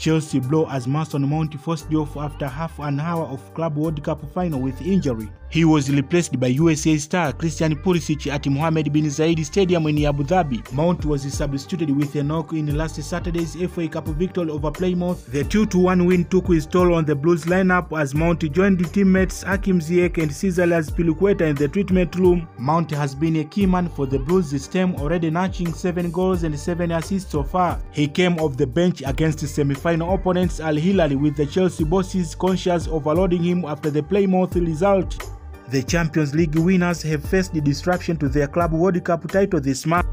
Chelsea blow as Mason Mount forced off after half an hour of Club World Cup final with injury. He was replaced by USA star Christian Pulisic at Mohammed bin Zayed Stadium in Abu Dhabi. Mount was substituted with a knock in last Saturday's FA Cup victory over Plymouth. The 2-1 win took its toll on the Blues lineup as Mount joined teammates Hakim Ziyech and Cesar Azpilicueta in the treatment room. Mount has been a key man for the Blues system, already notching 7 goals and 7 assists so far. He came off the bench against semi-final opponents Al Hilal, with the Chelsea bosses conscious overloading him after the Plymouth result. The Champions League winners have faced the disruption to their Club World Cup title this month.